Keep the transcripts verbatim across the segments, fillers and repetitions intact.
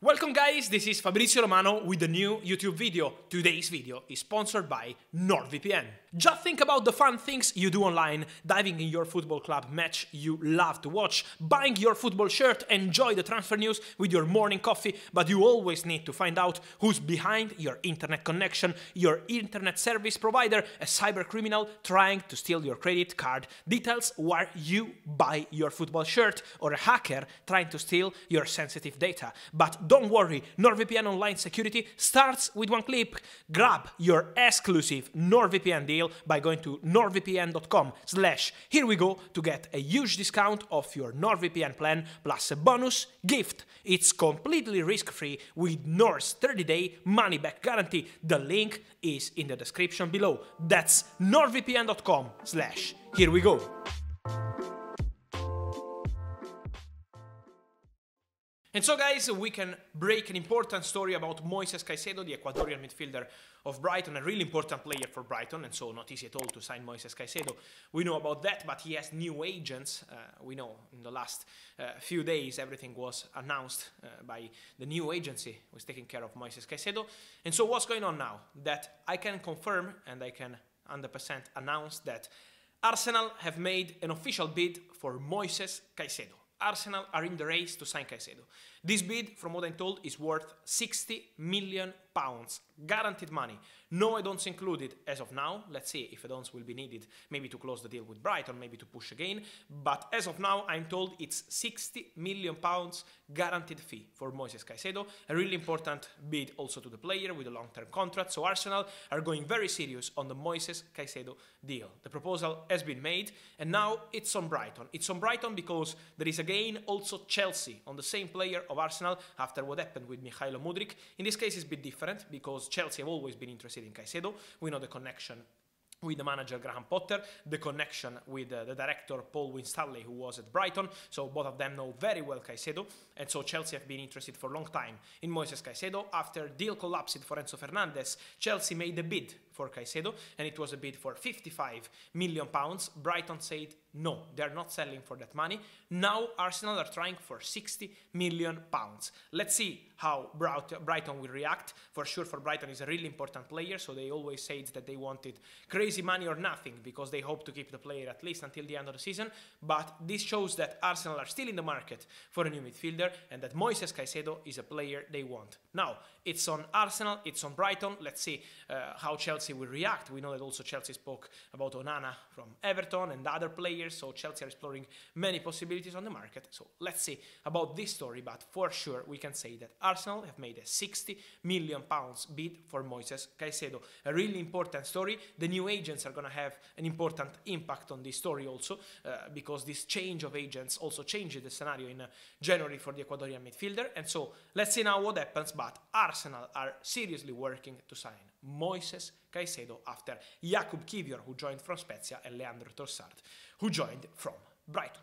Welcome guys, this is Fabrizio Romano with a new YouTube video. Today's video is sponsored by NordVPN. Just think about the fun things you do online, diving in your football club match you love to watch, buying your football shirt, enjoy the transfer news with your morning coffee, but you always need to find out who's behind your internet connection, your internet service provider, a cyber criminal trying to steal your credit card details where you buy your football shirt, or a hacker trying to steal your sensitive data. But don't worry, NordVPN Online Security starts with one click. Grab your exclusive NordVPN deal by going to nordvpn.com slash here we go to get a huge discount off your NordVPN plan plus a bonus gift. It's completely risk-free with Nord's thirty day money-back guarantee. The link is in the description below. That's nordvpn.com slash here we go. And so guys, we can break an important story about Moises Caicedo, the Ecuadorian midfielder of Brighton, a really important player for Brighton, and so not easy at all to sign Moises Caicedo. We know about that, but he has new agents. Uh, we know in the last uh, few days everything was announced uh, by the new agency who is taking care of Moises Caicedo. And so what's going on now? That I can confirm and I can one hundred percent announce that Arsenal have made an official bid for Moises Caicedo. Arsenal are in the race to sign Caicedo. This bid, from what I'm told, is worth sixty million pounds, guaranteed money. No add-ons included as of now. Let's see if add-ons will be needed, maybe to close the deal with Brighton, maybe to push again. But as of now, I'm told it's sixty million pounds guaranteed fee for Moises Caicedo. A really important bid also to the player with a long-term contract. So Arsenal are going very serious on the Moises Caicedo deal. The proposal has been made and now it's on Brighton. It's on Brighton because there is again also Chelsea on the same player of Arsenal after what happened with Mikhailo Mudrik. In this case, it's a bit different because Chelsea have always been interested in Caicedo. We know the connection with the manager Graham Potter, the connection with uh, the director Paul Winstanley, who was at Brighton, so both of them know very well Caicedo, and so Chelsea have been interested for a long time in Moises Caicedo. After deal collapsed for Enzo Fernandez, Chelsea made a bid for Caicedo, and it was a bid for fifty-five million pounds. Brighton said no, they're not selling for that money. Now Arsenal are trying for sixty million pounds. Let's see how Brighton will react. For sure, for Brighton is a really important player, so they always said that they wanted crazy money or nothing because they hope to keep the player at least until the end of the season. But this shows that Arsenal are still in the market for a new midfielder and that Moises Caicedo is a player they want. Now it's on Arsenal, it's on Brighton. Let's see uh, how Chelsea will react. We know that also Chelsea spoke about Onana from Everton and other players, so Chelsea are exploring many possibilities on the market. So let's see about this story, but for sure we can say that Arsenal have made a sixty million pounds bid for Moises Caicedo. A really important story. The new agents are going to have an important impact on this story also, uh, because this change of agents also changed the scenario in uh, January for the Ecuadorian midfielder. And so let's see now what happens, but Arsenal are seriously working to sign Moises Caicedo after Jakub Kiwior, who joined from Spezia, and Leandro Trossard, who joined from Brighton.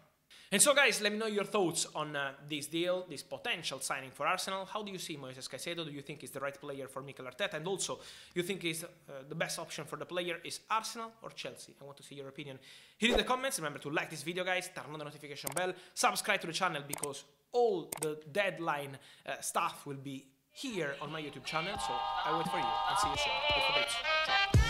And so guys, let me know your thoughts on uh, this deal, this potential signing for Arsenal. How do you see Moises Caicedo? Do you think he's the right player for Mikel Arteta? And also, you think he's, uh, the best option for the player is Arsenal or Chelsea? I want to see your opinion here in the comments. Remember to like this video, guys, turn on the notification bell, subscribe to the channel because all the deadline uh, stuff will be here on my YouTube channel. So I wait for you and see you soon.